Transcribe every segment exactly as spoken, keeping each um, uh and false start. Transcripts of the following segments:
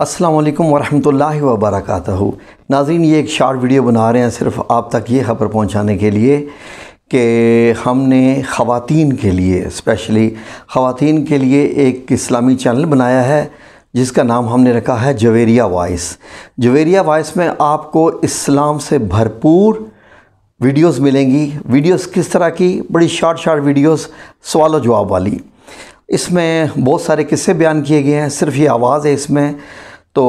अस्सलाम वालेकुम वरहमतुल्लाहि वबरकातहू। नाज़रीन, ये एक शार्ट वीडियो बना रहे हैं सिर्फ़ आप तक ये ख़बर पहुंचाने के लिए कि हमने ख़वातीन के लिए, स्पेशली ख़वातीन के लिए एक इस्लामी चैनल बनाया है जिसका नाम हमने रखा है जवेरिया वॉइस। जवेरिया वॉइस में आपको इस्लाम से भरपूर वीडियोस मिलेंगी। वीडियोस किस तरह की? बड़ी शार्ट शार्ट वीडियोस, सवाल और जवाब वाली। इसमें बहुत सारे किस्से बयान किए गए हैं, सिर्फ ये आवाज़ है इसमें, तो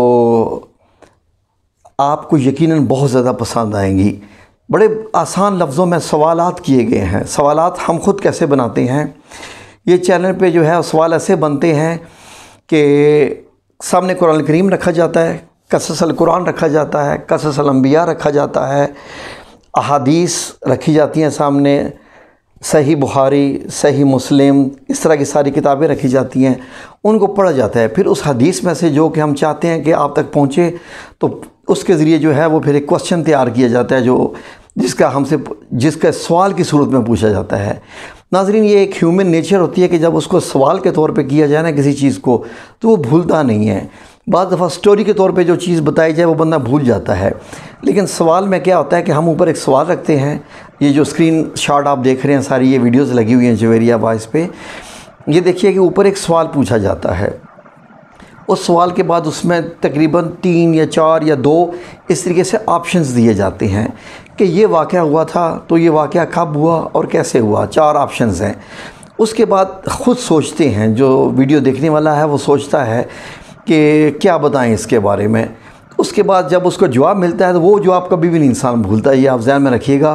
आपको यकीनन बहुत ज़्यादा पसंद आएंगी। बड़े आसान लफ्ज़ों में सवालात किए गए हैं। सवालात हम ख़ुद कैसे बनाते हैं ये चैनल पे जो है, सवाल ऐसे बनते हैं कि सामने कुरान करीम रखा जाता है, कसस अल कुरान रखा जाता है, कसस अल अंबिया रखा जाता है, अहादीस रखी जाती हैं सामने, सही बुखारी, सही मुस्लिम, इस तरह की सारी किताबें रखी जाती हैं, उनको पढ़ा जाता है। फिर उस हदीस में से जो कि हम चाहते हैं कि आप तक पहुँचे, तो उसके ज़रिए जो है वो फिर एक क्वेश्चन तैयार किया जाता है जो जिसका हमसे जिसका सवाल की सूरत में पूछा जाता है। नाजरीन, ये एक ह्यूमन नेचर होती है कि जब उसको सवाल के तौर पे किया जाए ना किसी चीज़ को, तो वो भूलता नहीं है। बाद दफ़ा स्टोरी के तौर पे जो चीज़ बताई जाए वो बंदा भूल जाता है, लेकिन सवाल में क्या होता है कि हम ऊपर एक सवाल रखते हैं। ये जो स्क्रीन शॉट आप देख रहे हैं, सारी ये वीडियोज़ लगी हुई हैं जवेरिया वॉइस पे, ये देखिए कि ऊपर एक सवाल पूछा जाता है। उस सवाल के बाद उसमें तकरीबन तीन या चार या दो इस तरीके से ऑप्शंस दिए जाते हैं कि ये वाक़या हुआ था, तो ये वाक़या कब हुआ और कैसे हुआ, चार ऑप्शंस हैं। उसके बाद ख़ुद सोचते हैं, जो वीडियो देखने वाला है वो सोचता है कि क्या बताएं इसके बारे में। उसके बाद जब उसको जवाब मिलता है तो वो जवाब कभी भी नहीं इंसान भूलता। ये आप ध्यान में रखिएगा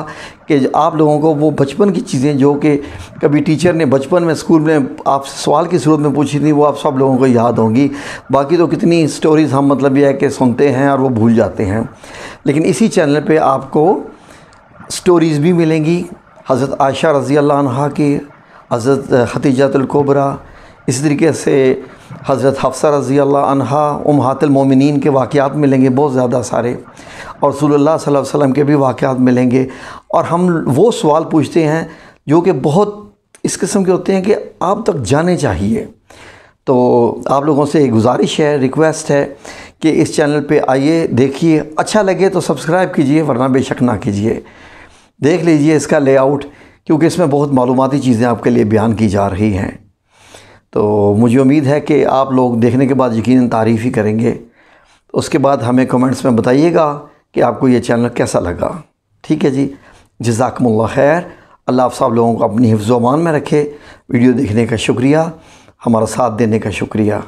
कि आप लोगों को वो बचपन की चीज़ें जो कि कभी टीचर ने बचपन में स्कूल में आपसे सवाल की सूरत में पूछी थी, वो आप सब लोगों को याद होंगी। बाकी तो कितनी स्टोरीज़ हम, मतलब ये है कि सुनते हैं और वो भूल जाते हैं। लेकिन इसी चैनल पर आपको स्टोरीज़ भी मिलेंगी, हज़रत आयशा रज़ी अल्लाह अन्हा की, हज़रत खदीजतुल कुबरा, इस तरीके से हज़रत हफ्सा रज़ी अल्लाह अन्हा, उम्महातुल मोमिनीन के वाक़यात मिलेंगे बहुत ज़्यादा सारे, और रसूलुल्लाह सल्लल्लाहु अलैहि वसल्लम के भी वाक़यात मिलेंगे। और हम वो सवाल पूछते हैं जो कि बहुत इस किस्म के होते हैं कि आप तक जाने चाहिए। तो आप लोगों से गुजारिश है, रिक्वेस्ट है कि इस चैनल पे आइए, देखिए, अच्छा लगे तो सब्सक्राइब कीजिए, वरना बेशक ना कीजिए, देख लीजिए इसका लेआउट, क्योंकि इसमें बहुत मालूमाती चीज़ें आपके लिए बयान की जा रही हैं। तो मुझे उम्मीद है कि आप लोग देखने के बाद यकीनन तारीफ़ ही करेंगे। उसके बाद हमें कमेंट्स में बताइएगा कि आपको ये चैनल कैसा लगा। ठीक है जी, जज़ाकमुल्लाह खैर। अल्लाह आप सब लोगों को अपनी हिफ्ज़-ओ-अमान में रखे। वीडियो देखने का शुक्रिया, हमारा साथ देने का शुक्रिया।